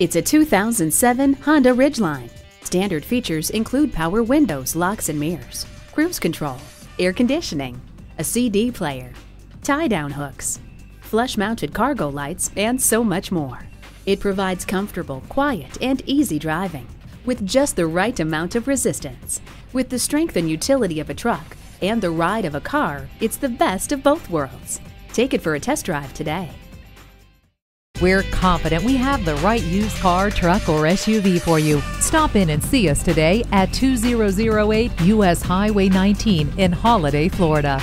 It's a 2007 Honda Ridgeline. Standard features include power windows, locks and mirrors, cruise control, air conditioning, a CD player, tie-down hooks, flush-mounted cargo lights, and so much more. It provides comfortable, quiet, and easy driving with just the right amount of resistance. With the strength and utility of a truck and the ride of a car, it's the best of both worlds. Take it for a test drive today. We're confident we have the right used car, truck, or SUV for you. Stop in and see us today at 2008 US Highway 19 in Holiday, Florida.